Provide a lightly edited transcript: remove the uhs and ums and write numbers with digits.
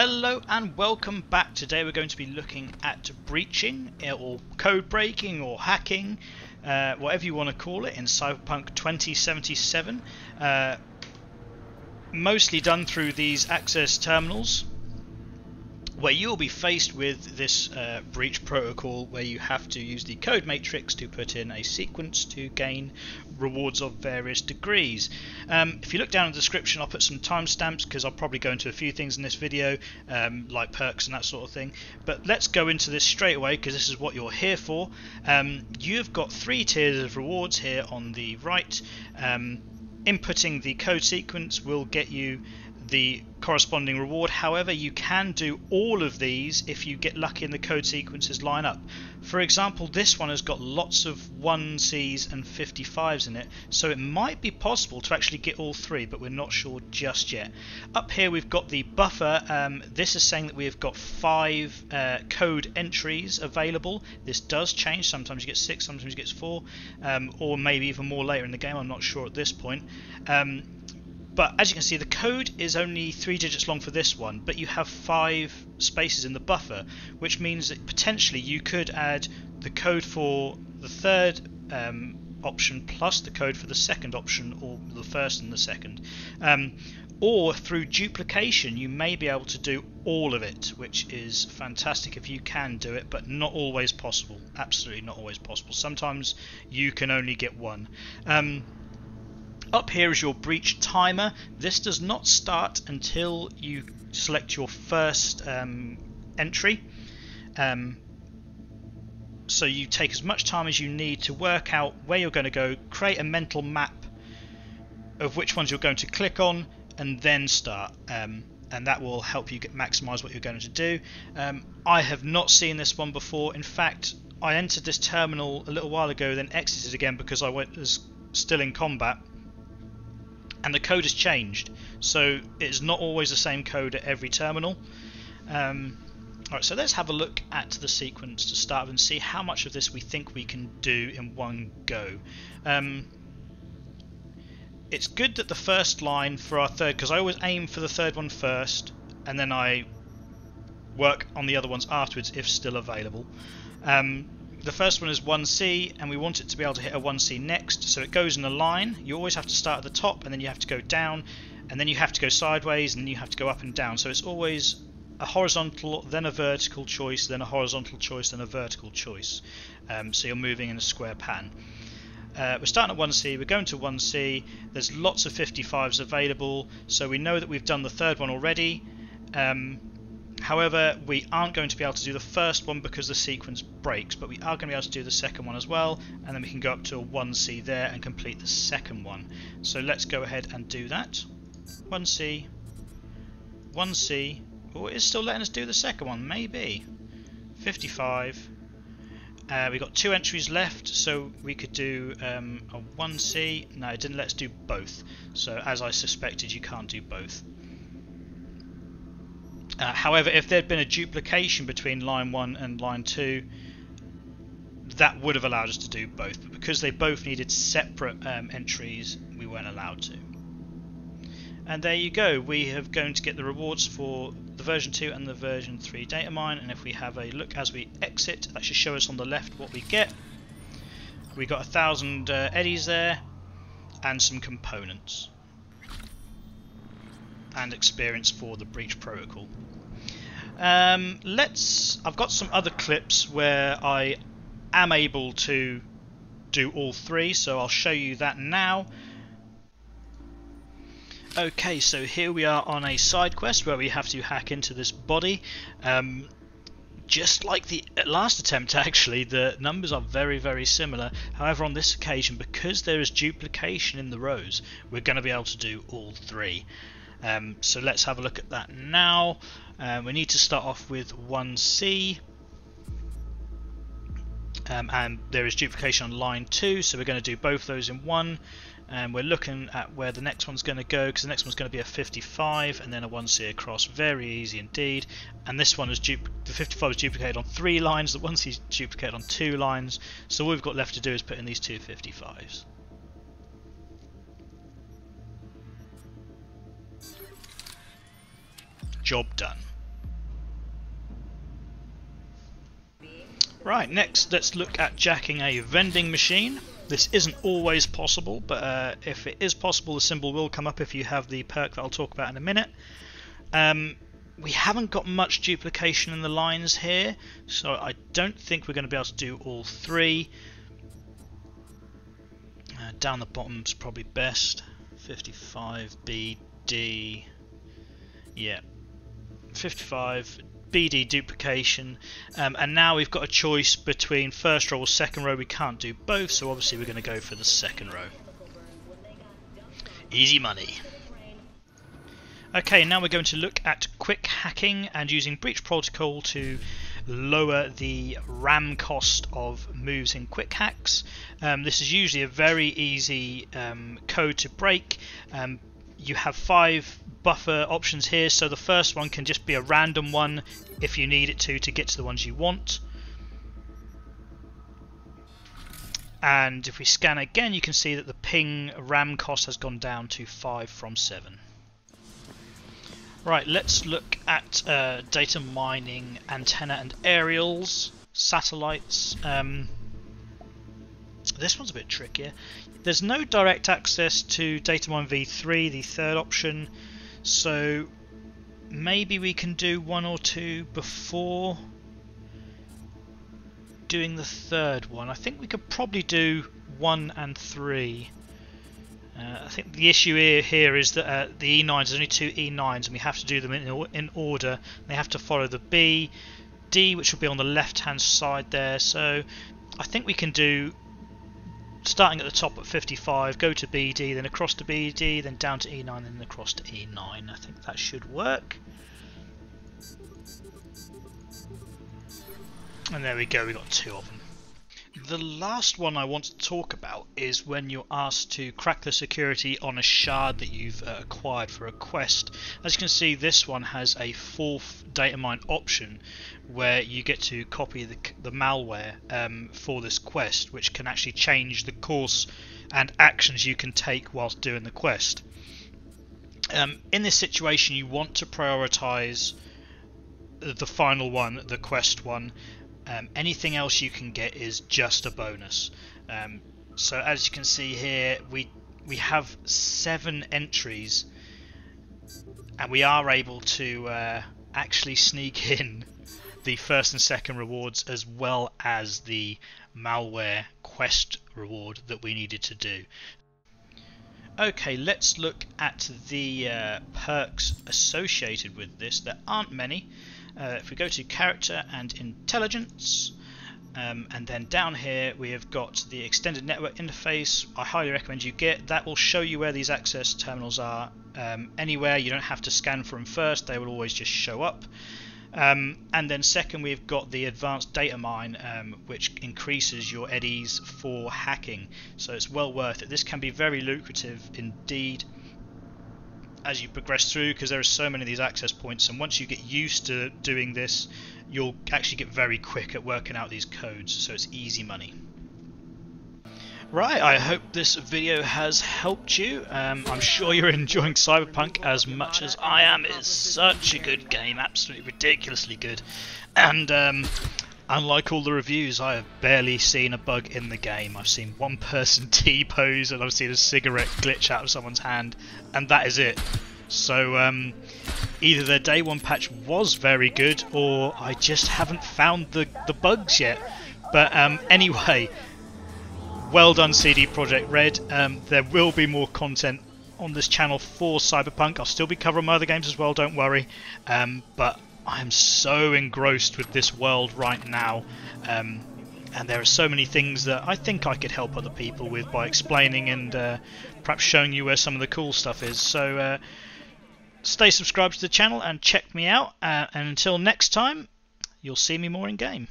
Hello and welcome back. Today we're going to be looking at breaching or code breaking or hacking, whatever you want to call it, in Cyberpunk 2077. Mostly done through these access terminals, where you'll be faced with this breach protocol where you have to use the code matrix to put in a sequence to gain rewards of various degrees. If you look down in the description, I'll put some timestamps because I'll probably go into a few things in this video, like perks and that sort of thing. But let's go into this straight away because this is what you're here for. You've got three tiers of rewards here on the right. Inputting the code sequence will get you the corresponding reward. However, you can do all of these if you get lucky and the code sequences line up. For example, this one has got lots of 1Cs and 55s in it, so it might be possible to actually get all three, but we're not sure just yet. Up here we've got the buffer. This is saying that we've got 5 code entries available. This does change. Sometimes you get 6, sometimes you get 4, or maybe even more later in the game. I'm not sure at this point. But as you can see, the code is only 3 digits long for this one, but you have 5 spaces in the buffer, which means that potentially you could add the code for the third option plus the code for the second option, or the first and the second. Or through duplication, you may be able to do all of it, which is fantastic if you can do it, but not always possible. Absolutely not always possible. Sometimes you can only get one. Up here is your breach timer. This does not start until you select your first entry. So you take as much time as you need to work out where you're going to go, create a mental map of which ones you're going to click on, and then start. And that will help you maximise what you're going to do. I have not seen this one before. In fact, I entered this terminal a little while ago, then exited again because I was still in combat. And the code has changed, so it's not always the same code at every terminal. Alright, so let's have a look at the sequence to start with and see how much of this we think we can do in one go. It's good that the first line for our third, because I always aim for the third one first, and then I work on the other ones afterwards if still available. The first one is 1C, and we want it to be able to hit a 1C next, so it goes in a line. You always have to start at the top, and then you have to go down, and then you have to go sideways, and then you have to go up and down. So it's always a horizontal, then a vertical choice, then a horizontal choice, then a vertical choice. So you're moving in a square pattern. We're starting at 1C, we're going to 1C. There's lots of 55s available, so we know that we've done the third one already. However, we aren't going to be able to do the first one because the sequence breaks, but we are going to be able to do the second one as well, and then we can go up to a 1C there and complete the second one. So let's go ahead and do that. 1C, 1C. Oh, it is still letting us do the second one, maybe. 55. We've got 2 entries left, so we could do a 1C. No, it didn't let us do both. So as I suspected, you can't do both. However, if there had been a duplication between line 1 and line 2, that would have allowed us to do both. But because they both needed separate entries, we weren't allowed to. And there you go. We are going to get the rewards for the version 2 and the version 3 data mine. And if we have a look as we exit, that should show us on the left what we get. We got 1,000 eddies there and some components. And experience for the breach protocol. I've got some other clips where I am able to do all three, so I'll show you that now. Okay, so here we are on a side quest where we have to hack into this body. Just like the last attempt, actually, the numbers are very, very similar. However, on this occasion, because there is duplication in the rows, we're going to be able to do all three. So let's have a look at that now. We need to start off with 1C, and there is duplication on line 2, so we're going to do both those in one, and we're looking at where the next one's going to go, because the next one's going to be a 55 and then a 1C across. Very easy indeed. And this one is the 55 is duplicated on 3 lines, the 1C is duplicated on 2 lines, so all we've got left to do is put in these two 55s. Job done. Right, next let's look at jacking a vending machine. This isn't always possible, but if it is possible, the symbol will come up if you have the perk that I'll talk about in a minute. We haven't got much duplication in the lines here, so I don't think we're going to be able to do all three. Down the bottom's probably best. 55 BD. Yeah. 55 BD duplication. And now we've got a choice between first row or second row. We can't do both, so obviously we're going to go for the second row. Easy money. Okay, now we're going to look at quick hacking and using Breach Protocol to lower the RAM cost of moves in quick hacks. This is usually a very easy code to break. You have 5 buffer options here, so the first one can just be a random one if you need it to get to the ones you want. And if we scan again, you can see that the ping RAM cost has gone down to 5 from 7. Right, let's look at data mining, antenna and aerials, satellites. This one's a bit trickier. There's no direct access to Datamine v3, the third option, so maybe we can do one or two before doing the third one. I think we could probably do 1 and 3. I think the issue here is that the E9s, there's only 2 E9s and we have to do them in order. They have to follow the B, D, which will be on the left hand side there, so I think we can do starting at the top at 55, go to BD, then across to BD, then down to E9, then across to E9. I think that should work. And there we go, we got 2 of them. The last one I want to talk about is when you're asked to crack the security on a shard that you've acquired for a quest. As you can see, this one has a 4th datamine option where you get to copy the malware for this quest, which can actually change the course and actions you can take whilst doing the quest. In this situation, you want to prioritise the final one, the quest one. Anything else you can get is just a bonus. So as you can see here, we have 7 entries and we are able to actually sneak in the first and second rewards as well as the malware quest reward that we needed to do. Okay, let's look at the perks associated with this. There aren't many. If we go to character and intelligence, and then down here we have got the extended network interface. I highly recommend you get that. Will show you where these access terminals are anywhere. You don't have to scan for them first, they will always just show up. And then second, we've got the advanced data mine, which increases your eddies for hacking, so it's well worth it. This can be very lucrative indeed as you progress through, because there are so many of these access points, and once you get used to doing this, you'll actually get very quick at working out these codes, so it's easy money. Right, I hope this video has helped you. I'm sure you're enjoying Cyberpunk as much as I am. It's such a good game, absolutely ridiculously good, and unlike all the reviews, I have barely seen a bug in the game. I've seen one person T-pose and I've seen a cigarette glitch out of someone's hand, and that is it. So either their day one patch was very good, or I just haven't found the bugs yet. But anyway, well done CD Projekt Red. There will be more content on this channel for Cyberpunk. I'll still be covering my other games as well, don't worry. But I'm so engrossed with this world right now, and there are so many things that I think I could help other people with by explaining and perhaps showing you where some of the cool stuff is. So stay subscribed to the channel and check me out, and until next time, you'll see me more in game.